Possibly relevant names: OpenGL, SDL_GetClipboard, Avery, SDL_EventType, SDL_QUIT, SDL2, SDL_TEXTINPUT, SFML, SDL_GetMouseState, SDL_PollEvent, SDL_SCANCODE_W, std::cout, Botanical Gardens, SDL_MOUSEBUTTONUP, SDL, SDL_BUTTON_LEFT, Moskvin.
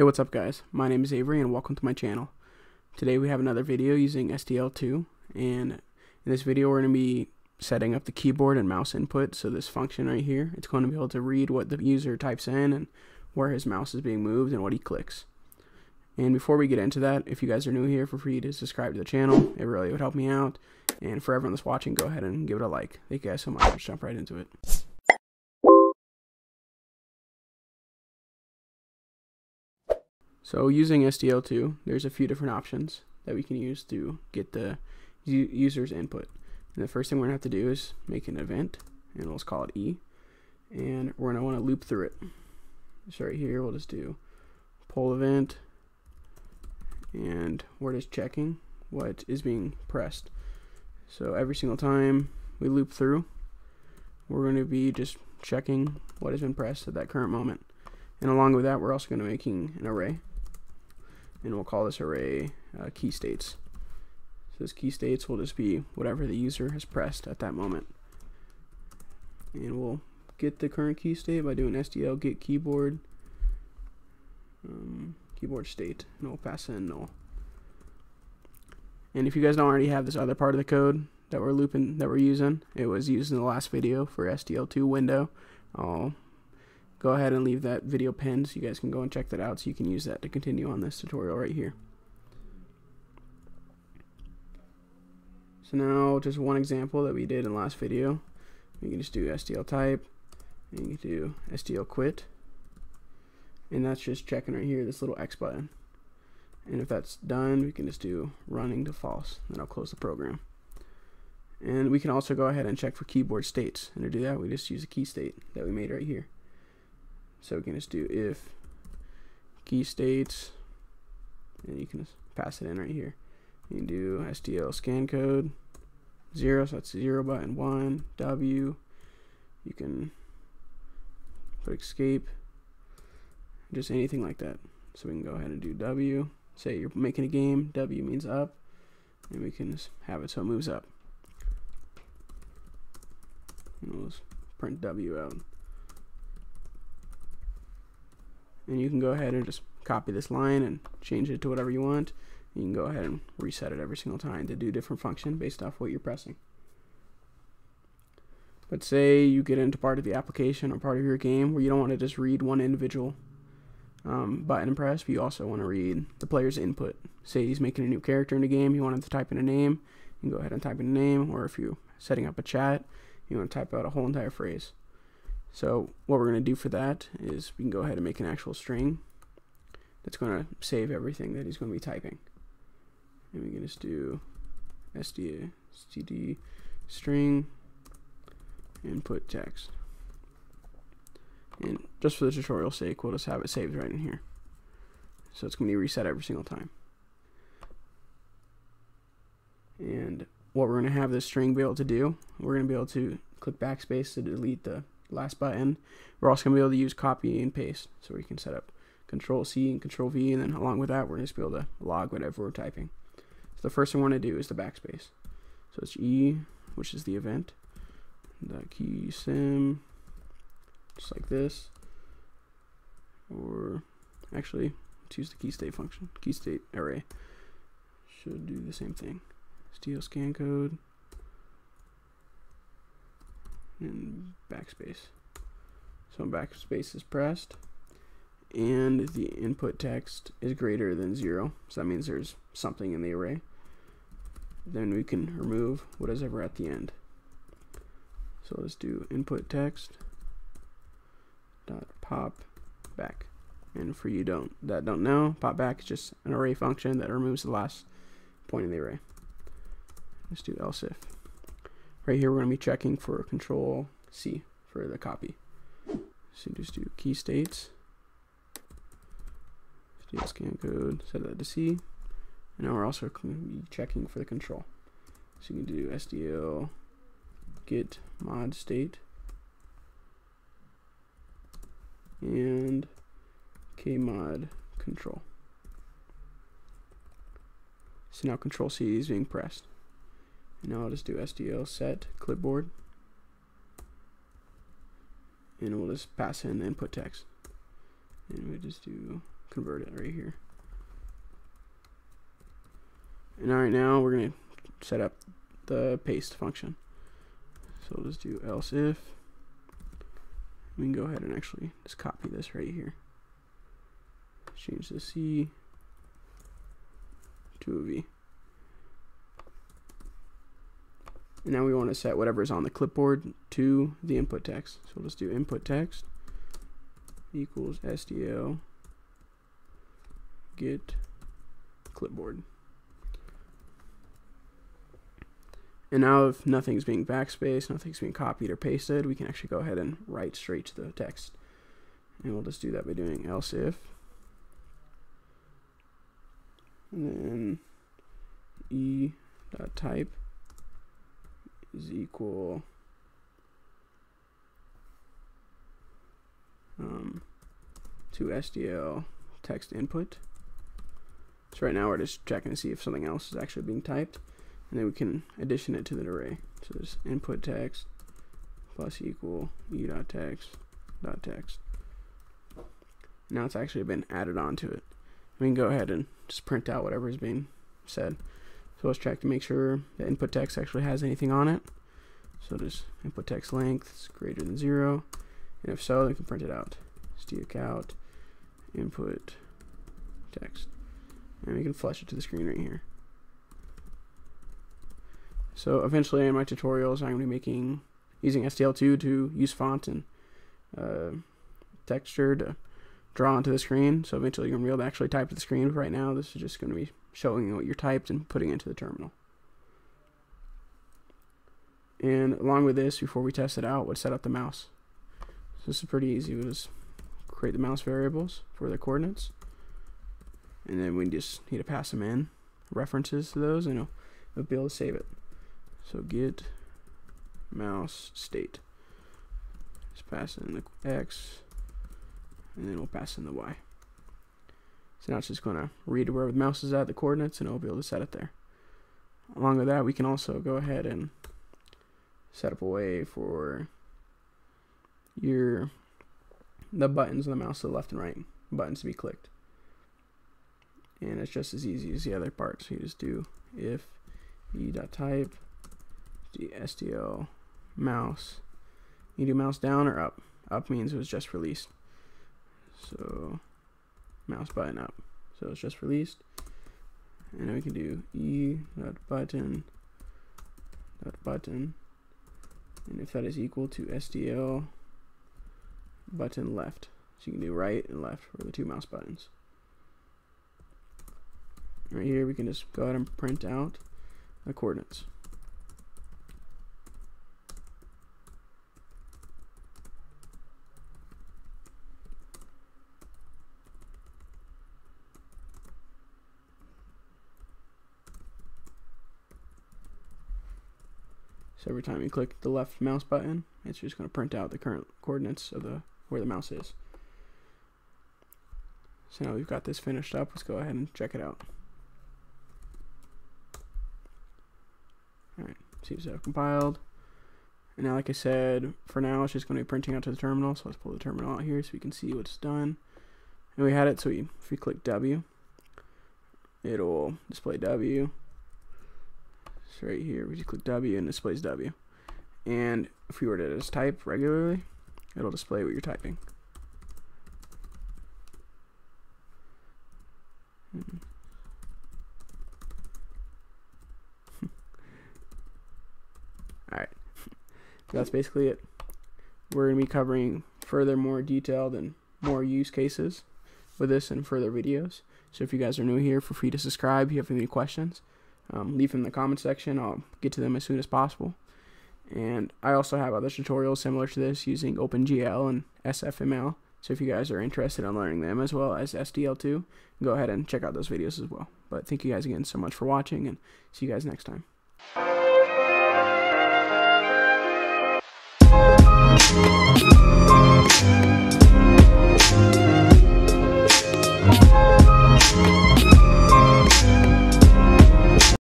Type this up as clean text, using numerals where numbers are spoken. Hey, what's up guys? My name is Avery and welcome to my channel. Today we have another video using SDL2, and in this video we're going to be setting up the keyboard and mouse input. So this function right here, it's going to be able to read what the user types in and where his mouse is being moved and what he clicks. And before we get into that, if you guys are new here, feel free to subscribe to the channel. It really would help me out. And for everyone that's watching, go ahead and give it a like. Thank you guys so much. Let's jump right into it. So using SDL2, there's a few different options that we can use to get the user's input. And the first thing we're going to have to do is make an event, and we'll just call it E. And we're going to want to loop through it. So right here, we'll just do poll event, and we're just checking what is being pressed. So every single time we loop through, we're going to be just checking what has been pressed at that current moment. And along with that, we're also going to be making an array. And we'll call this array key states. So this key states will just be whatever the user has pressed at that moment. And we'll get the current key state by doing SDL_GetKeyboardState, and we'll pass in null. And if you guys don't already have this other part of the code that we're looping, that we're using, it was used in the last video for SDL2 window. I'll go ahead and leave that video pinned so you guys can go and check that out, so you can use that to continue on this tutorial right here. So now, just one example that we did in the last video, you can just do SDL type, and you can do SDL quit, and that's just checking right here, this little X button. And if that's done, we can just do running to false, then I'll close the program. And we can also go ahead and check for keyboard states, and to do that, we just use a key state that we made right here. So we can just do if key states, and you can just pass it in right here. You can do SDL scan code 0, so that's 0 button 1, W. You can put escape, just anything like that. So we can go ahead and do W. Say you're making a game, W means up, and we can just have it so it moves up. And we'll just print W out. And you can go ahead and just copy this line and change it to whatever you want. You can go ahead and reset it every single time to do a different function based off what you're pressing. But say you get into part of the application or part of your game where you don't want to just read one individual button press, but you also want to read the player's input. Say he's making a new character in the game, you want him to type in a name, you can go ahead and type in a name, or if you're setting up a chat, you want to type out a whole entire phrase. So what we're going to do for that is we can go ahead and make an actual string that's going to save everything that he's going to be typing. And we can just do std::string input text. And just for the tutorial's sake, we'll just have it saved right in here. So it's going to be reset every single time. And what we're going to have this string be able to do, we're going to be able to click backspace to delete the last button. We're also going to be able to use copy and paste, so we can set up Control C and Control V, and then along with that, we're going to be able to log whatever we're typing. So the first thing we're going to do is the backspace. So it's E, which is the event, the key sim, just like this, or actually let's use the key state function, key state array, should do the same thing. SDL scan code and backspace. So backspace is pressed, and the input text is greater than 0, so that means there's something in the array. Then we can remove what is ever at the end. So let's do input text dot pop back. And for you don't know, pop back is just an array function that removes the last point in the array. Let's do else if. Right here, we're going to be checking for Control C for the copy. So just do key states, SDL scan code, set that to C. And now we're also going to be checking for the control. So you can do SDL GetModState and KMOD_CTRL. So now Control C is being pressed. And now I'll just do SDL_SetClipboard, and we'll just pass in the input text. And we just do convert it right here. And right now we're going to set up the paste function. So we'll just do else if. We can go ahead and actually just copy this right here. Change the C to a V. And now we want to set whatever's on the clipboard to the input text. So we'll just do input text equals SDL get clipboard. And now if nothing's being backspaced, nothing's being copied or pasted, we can actually go ahead and write straight to the text. And we'll just do that by doing else if. And then e.type is equal to SDL text input. So right now we're just checking to see if something else is actually being typed, and then we can addition it to the array. So there's input text plus equal e.text. Now it's actually been added onto it. We can go ahead and just print out whatever is being said. So let's check to make sure the input text actually has anything on it. So just input text length is greater than 0, and if so, then we can print it out. std::cout input text, and we can flush it to the screen right here. So eventually, in my tutorials, I'm going to be using SDL2 to use font and texture to draw onto the screen. So eventually, you're going to be able to actually type to the screen. But right now, this is just going to be showing you what you're typed and putting it into the terminal. And along with this, before we test it out, we'll set up the mouse. So this is pretty easy. We'll just create the mouse variables for the coordinates, and then we just need to pass them in references to those, and we'll be able to save it. So get mouse state. Just pass in the X, and then we'll pass in the Y. So now it's just going to read where the mouse is at, the coordinates, and it'll be able to set it there. Along with that, we can also go ahead and set up a way for the buttons on the mouse to the left and right, buttons to be clicked. And it's just as easy as the other part. So you just do if e.type the SDL mouse. You do mouse down or up. Up means it was just released. So mouse button up. So it's just released. And then we can do e.button. And if that is equal to SDL button left. So you can do right and left for the two mouse buttons. Right here we can just go ahead and print out the coordinates. So every time you click the left mouse button, it's just going to print out the current coordinates of where the mouse is. So now we've got this finished up. Let's go ahead and check it out. Alright, seems to have compiled. And now, like I said, for now it's just going to be printing out to the terminal. So let's pull the terminal out here so we can see what's done. And we had it, so if we click W, it'll display W. So right here, we just click W and it displays W. And if we were to just type regularly, it'll display what you're typing. Alright, that's basically it. We're going to be covering more detailed and more use cases with this in further videos. So if you guys are new here, feel free to subscribe if you have any questions. Leave them in the comment section. I'll get to them as soon as possible. And I also have other tutorials similar to this using OpenGL and SFML. So if you guys are interested in learning them as well as SDL2, go ahead and check out those videos as well. But thank you guys again so much for watching, and see you guys next time.